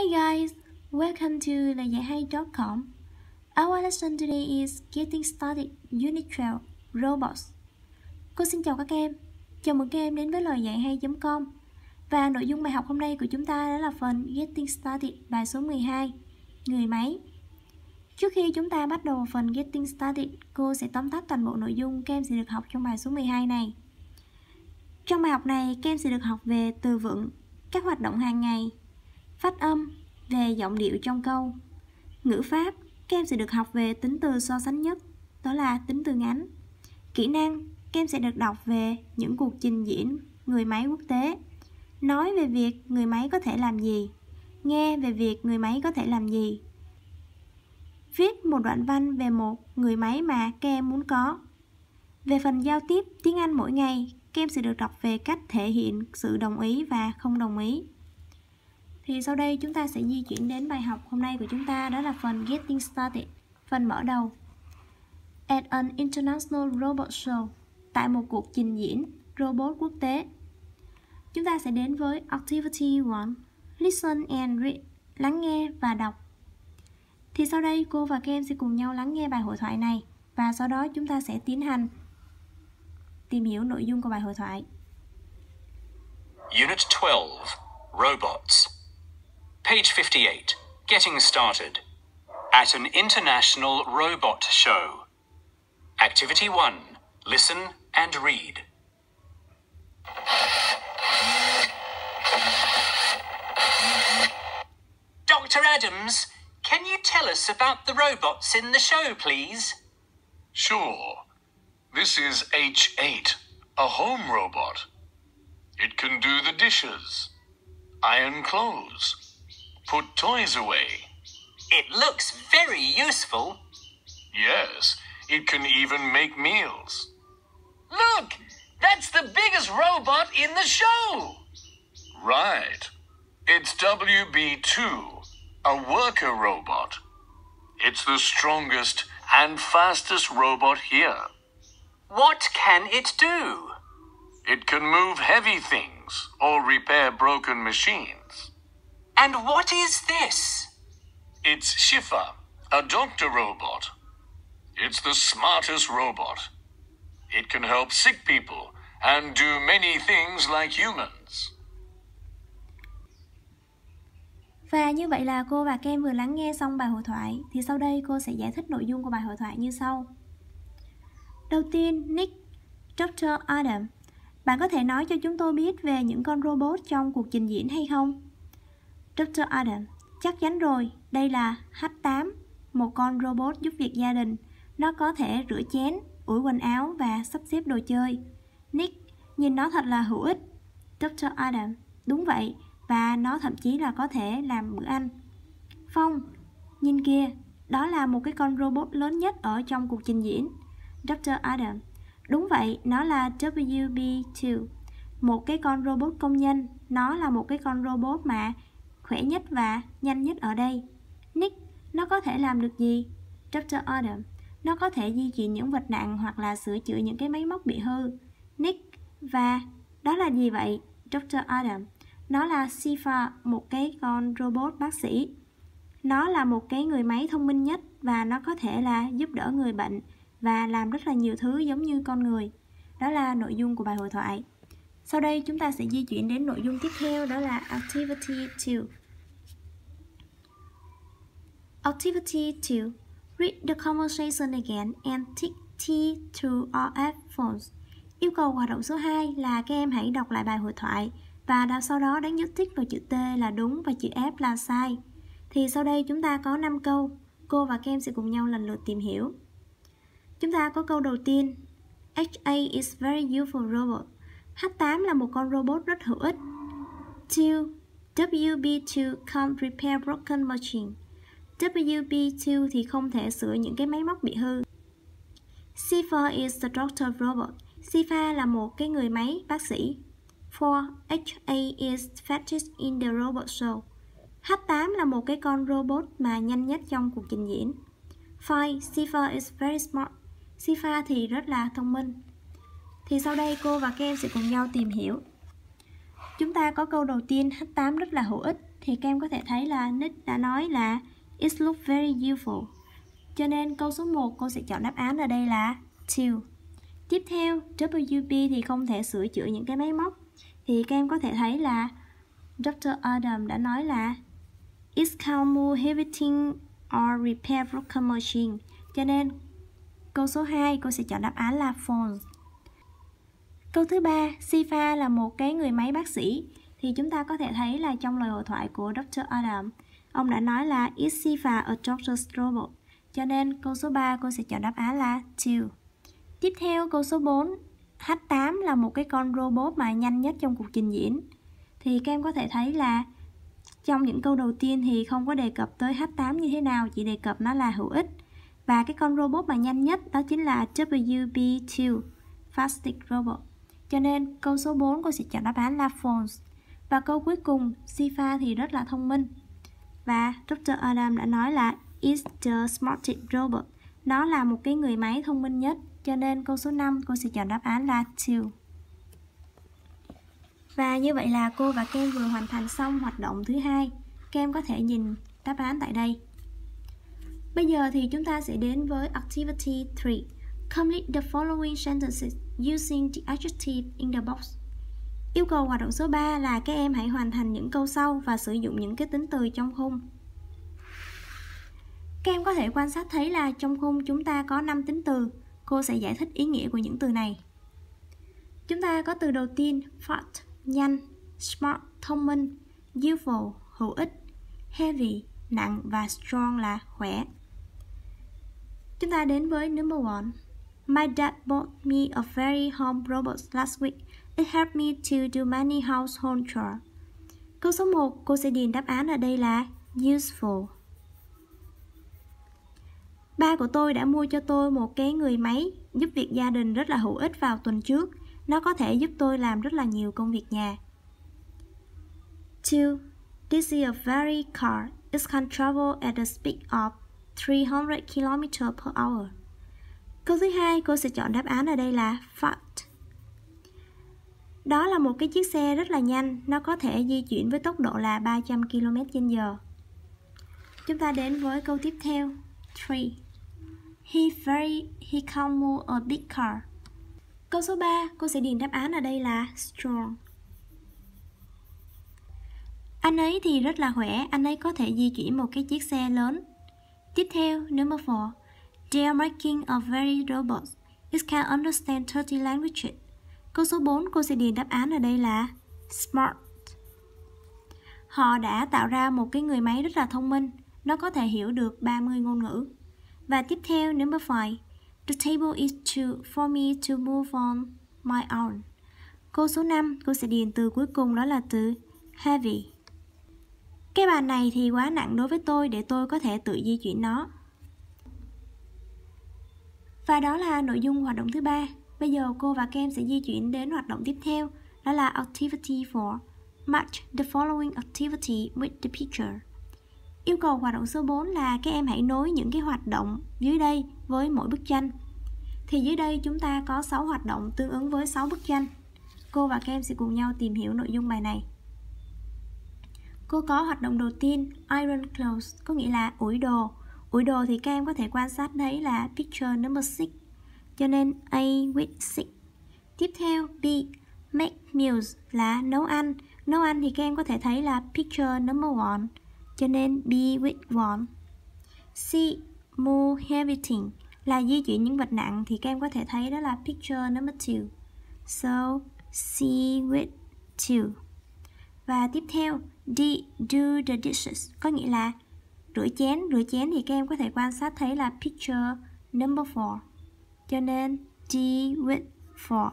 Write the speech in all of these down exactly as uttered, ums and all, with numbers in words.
Hi guys, welcome to loigiaihay dot com. Our lesson today is Getting Started Unit twelve Robots. Cô xin chào các em, chào mừng các em đến với loigiaihay chấm com. Và nội dung bài học hôm nay của chúng ta đó là phần Getting Started bài số mười hai, Người máy. Trước khi chúng ta bắt đầu phần Getting Started, cô sẽ tóm tắt toàn bộ nội dung các em sẽ được học trong bài số mười hai này. Trong bài học này, các em sẽ được học về từ vựng, các hoạt động hàng ngày, phát âm, về giọng điệu trong câu, ngữ pháp, các em sẽ được học về tính từ so sánh nhất, đó là tính từ ngắn. Kỹ năng, các em sẽ được đọc về những cuộc trình diễn người máy quốc tế, nói về việc người máy có thể làm gì, nghe về việc người máy có thể làm gì, viết một đoạn văn về một người máy mà các em muốn có. Về phần giao tiếp tiếng Anh mỗi ngày, các em sẽ được đọc về cách thể hiện sự đồng ý và không đồng ý. Thì sau đây chúng ta sẽ di chuyển đến bài học hôm nay của chúng ta, đó là phần Getting Started, phần mở đầu. At an International Robot Show, tại một cuộc trình diễn robot quốc tế. Chúng ta sẽ đến với Activity một, Listen and Read, lắng nghe và đọc. Thì sau đây cô và các em sẽ cùng nhau lắng nghe bài hội thoại này, và sau đó chúng ta sẽ tiến hành tìm hiểu nội dung của bài hội thoại. Unit twelve, Robots. Page fifty-eight. Getting started. At an international robot show. Activity one. Listen and read. Doctor Adams, can you tell us about the robots in the show, please? Sure. This is H eight, a home robot. It can do the dishes, iron clothes, put toys away. It looks very useful. Yes, it can even make meals. Look, that's the biggest robot in the show. Right. It's W B two, a worker robot. It's the strongest and fastest robot here. What can it do? It can move heavy things or repair broken machines. And what is this? It's Cipher, a doctor robot. It's the smartest robot. It can help sick people and do many things like humans. Và như vậy là cô và các em vừa lắng nghe xong bài hội thoại. Thì sau đây cô sẽ giải thích nội dung của bài hội thoại như sau. Đầu tiên, Nick, doctor Adams, bạn có thể nói cho chúng tôi biết về những con robot trong cuộc trình diễn hay không? doctor Adams, chắc chắn rồi, đây là H tám, một con robot giúp việc gia đình. Nó có thể rửa chén, ủi quần áo và sắp xếp đồ chơi. Nick, nhìn nó thật là hữu ích. doctor Adams, đúng vậy, và nó thậm chí là có thể làm bữa ăn. Phong, nhìn kìa, đó là một cái con robot lớn nhất ở trong cuộc trình diễn. doctor Adams, đúng vậy, nó là W B two, một cái con robot công nhân. Nó là một cái con robot mà khỏe nhất và nhanh nhất ở đây. Nick, nó có thể làm được gì? doctor Adams, nó có thể di chuyển những vật nặng hoặc là sửa chữa những cái máy móc bị hư. Nick, và đó là gì vậy? doctor Adams, nó là Cipher, một cái con robot bác sĩ. Nó là một cái người máy thông minh nhất và nó có thể là giúp đỡ người bệnh và làm rất là nhiều thứ giống như con người. Đó là nội dung của bài hội thoại. Sau đây chúng ta sẽ di chuyển đến nội dung tiếp theo, đó là Activity two. Activity two. Read the conversation again and tick T through or F phones. Yêu cầu hoạt động số hai là các em hãy đọc lại bài hội thoại và sau đó đánh dấu tick vào chữ T là đúng và chữ F là sai. Thì sau đây chúng ta có năm câu, cô và các em sẽ cùng nhau lần lượt tìm hiểu. Chúng ta có câu đầu tiên, H eight is very useful robot. H tám là một con robot rất hữu ích. two. W B two can repair broken machine. W B two thì không thể sửa những cái máy móc bị hư. Cipher is the doctor robot. Cipher là một cái người máy bác sĩ. four. H eight is fastest in the robot show. H tám là một cái con robot mà nhanh nhất trong cuộc trình diễn. five. Cipher is very smart. Cipher thì rất là thông minh. Thì sau đây cô và các em sẽ cùng nhau tìm hiểu. Chúng ta có câu đầu tiên H tám rất là hữu ích. thì các em có thể thấy là Nick đã nói là it looks very useful. Cho nên câu số một cô sẽ chọn đáp án ở đây là till. Tiếp theo W B thì không thể sửa chữa những cái máy móc. Thì các em có thể thấy là doctor Adams đã nói là it's common everything or repair broken machine. Cho nên câu số hai cô sẽ chọn đáp án là phone. Câu thứ ba, Cipher là một cái người máy bác sĩ. Thì chúng ta có thể thấy là trong lời hội thoại của doctor Adams, ông đã nói là is Cipher a doctor's robot. Cho nên câu số ba cô sẽ chọn đáp án là till. Tiếp theo câu số bốn, H tám là một cái con robot mà nhanh nhất trong cuộc trình diễn. Thì các em có thể thấy là trong những câu đầu tiên thì không có đề cập tới H tám như thế nào, chỉ đề cập nó là hữu ích. Và cái con robot mà nhanh nhất đó chính là W B hai, Fastest Robot. Cho nên câu số bốn cô sẽ chọn đáp án là phones. Và câu cuối cùng, Cipher thì rất là thông minh. Và doctor Adams đã nói là is the smartest robot. Nó là một cái người máy thông minh nhất. Cho nên câu số năm cô sẽ chọn đáp án là till. Và như vậy là cô và các em vừa hoàn thành xong hoạt động thứ hai. Các em có thể nhìn đáp án tại đây. Bây giờ thì chúng ta sẽ đến với activity ba. Complete the following sentences using the adjective in the box. Yêu cầu hoạt động số ba là các em hãy hoàn thành những câu sau và sử dụng những cái tính từ trong khung. Các em có thể quan sát thấy là trong khung chúng ta có năm tính từ. Cô sẽ giải thích ý nghĩa của những từ này. Chúng ta có từ đầu tiên fast, nhanh, smart, thông minh, useful, hữu ích, heavy, nặng và strong là khỏe. Chúng ta đến với number one. My dad bought me a very home robot last week. It helped me to do many household chores. Câu số một, cô sẽ điền đáp án ở đây là useful. Ba của tôi đã mua cho tôi một cái người máy giúp việc gia đình rất là hữu ích vào tuần trước. Nó có thể giúp tôi làm rất là nhiều công việc nhà. Two, this is a very car. It can travel at a speed of three hundred kilometers per hour. Câu thứ hai, cô sẽ chọn đáp án ở đây là fast. Đó là một cái chiếc xe rất là nhanh. Nó có thể di chuyển với tốc độ là ba trăm ki lô mét trên giờ. Chúng ta đến với câu tiếp theo. Three, he very he can move a big car. Câu số ba, cô sẽ điền đáp án ở đây là strong. Anh ấy thì rất là khỏe, anh ấy có thể di chuyển một cái chiếc xe lớn. Tiếp theo, number four. They are making a very robot. It can understand thirty languages. Câu số bốn, cô sẽ điền đáp án ở đây là smart. Họ đã tạo ra một cái người máy rất là thông minh. Nó có thể hiểu được ba mươi ngôn ngữ. Và tiếp theo, number five. The table is too for me to move on my own. Câu số năm, cô sẽ điền từ cuối cùng đó là từ heavy. Cái bàn này thì quá nặng đối với tôi để tôi có thể tự di chuyển nó. Và đó là nội dung hoạt động thứ ba. Bây giờ cô và các em sẽ di chuyển đến hoạt động tiếp theo, đó là activity bốn. Match the following activity with the picture. Yêu cầu hoạt động số bốn là các em hãy nối những cái hoạt động dưới đây với mỗi bức tranh. Thì dưới đây chúng ta có sáu hoạt động tương ứng với sáu bức tranh. Cô và các em sẽ cùng nhau tìm hiểu nội dung bài này. Cô có hoạt động đầu tiên iron clothes, có nghĩa là ủi đồ. Ủi đồ thì các em có thể quan sát thấy là picture number six. Cho nên A with six. Tiếp theo B, make meals là nấu ăn. Nấu ăn thì các em có thể thấy là picture number one. Cho nên B with one. C, move heavy thing là di chuyển những vật nặng thì các em có thể thấy đó là picture number two. So C with two. Và tiếp theo D, do the dishes, có nghĩa là rửa chén. Rửa chén thì các em có thể quan sát thấy là picture number four. Cho nên D with four.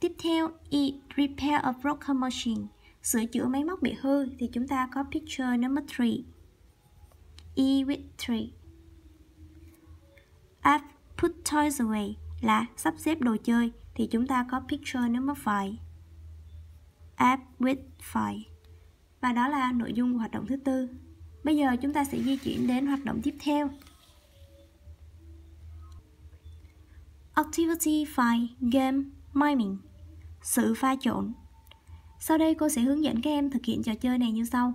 Tiếp theo E, repair a broken machine, sửa chữa máy móc bị hư thì chúng ta có picture number three. E with three. I've put toys away là sắp xếp đồ chơi thì chúng ta có picture number five. I've with five. Và đó là nội dung hoạt động thứ tư. Bây giờ chúng ta sẽ di chuyển đến hoạt động tiếp theo. Activity five, game miming, sự pha trộn. Sau đây cô sẽ hướng dẫn các em thực hiện trò chơi này như sau.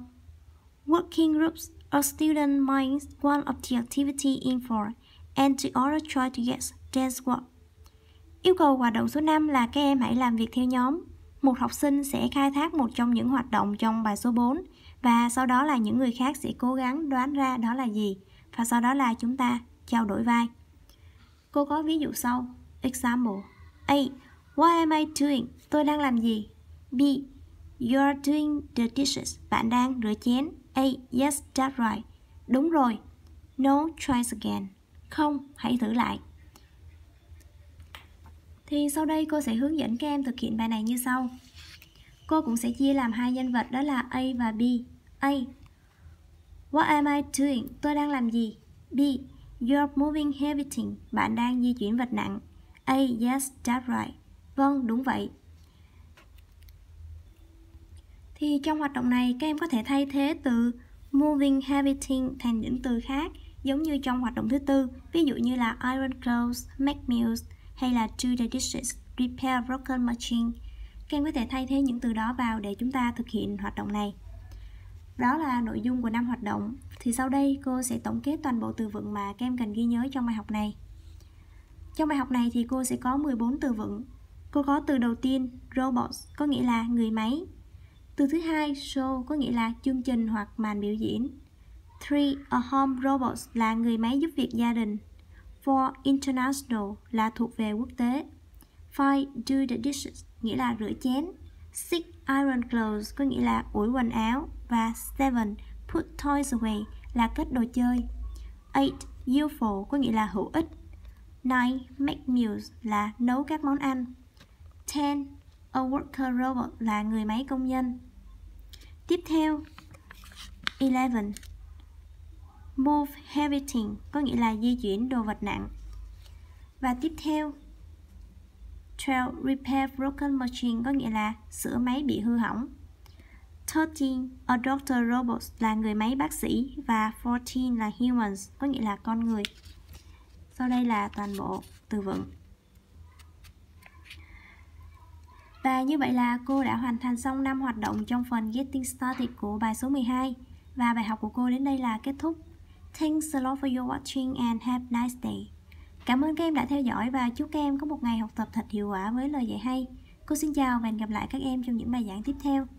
Working groups of students minds one of the activity in four and the other try to guess dance work. Yêu cầu hoạt động số năm là các em hãy làm việc theo nhóm. Một học sinh sẽ khai thác một trong những hoạt động trong bài số bốn và sau đó là những người khác sẽ cố gắng đoán ra đó là gì và sau đó là chúng ta trao đổi vai. Cô có ví dụ sau. Example: A. What am I doing? Tôi đang làm gì? B. You are doing the dishes. Bạn đang rửa chén. A. Yes, that's right. Đúng rồi. No, try again. Không, hãy thử lại. Thì sau đây cô sẽ hướng dẫn các em thực hiện bài này như sau. Cô cũng sẽ chia làm hai nhân vật đó là A và B. A. What am I doing? Tôi đang làm gì? B. You are moving heavy things. Bạn đang di chuyển vật nặng. A. Yes, that's right. Vâng, đúng vậy. Thì trong hoạt động này các em có thể thay thế từ moving heavy things thành những từ khác, giống như trong hoạt động thứ tư, ví dụ như là iron clothes, make meals, hay là do the dishes, repair broken machine. Các em có thể thay thế những từ đó vào để chúng ta thực hiện hoạt động này. Đó là nội dung của năm hoạt động. Thì sau đây cô sẽ tổng kết toàn bộ từ vựng mà các em cần ghi nhớ trong bài học này. Trong bài học này thì cô sẽ có mười bốn từ vựng. Cô có từ đầu tiên robots, có nghĩa là người máy. Từ thứ hai show, có nghĩa là chương trình hoặc màn biểu diễn. Ba. A home robots là người máy giúp việc gia đình. Bốn. International là thuộc về quốc tế. Năm. Do the dishes nghĩa là rửa chén. Sáu. Iron clothes có nghĩa là ủi quần áo. Và bảy. Put toys away là cất đồ chơi. Eight. Useful có nghĩa là hữu ích. Nine. Make meals là nấu các món ăn. Ten. A worker robot là người máy công nhân. Tiếp theo eleven. Move heavy thing có nghĩa là di chuyển đồ vật nặng. Và tiếp theo twelve. Repair broken machine có nghĩa là sửa máy bị hư hỏng. Thirteen. A doctor robot là người máy bác sĩ. Và fourteen là humans có nghĩa là con người. Sau đây là toàn bộ từ vựng. Và như vậy là cô đã hoàn thành xong năm hoạt động trong phần Getting Started của bài số mười hai. Và bài học của cô đến đây là kết thúc. Thanks a lot for your watching and have a nice day. Cảm ơn các em đã theo dõi và chúc các em có một ngày học tập thật hiệu quả với lời dạy hay. Cô xin chào và hẹn gặp lại các em trong những bài giảng tiếp theo.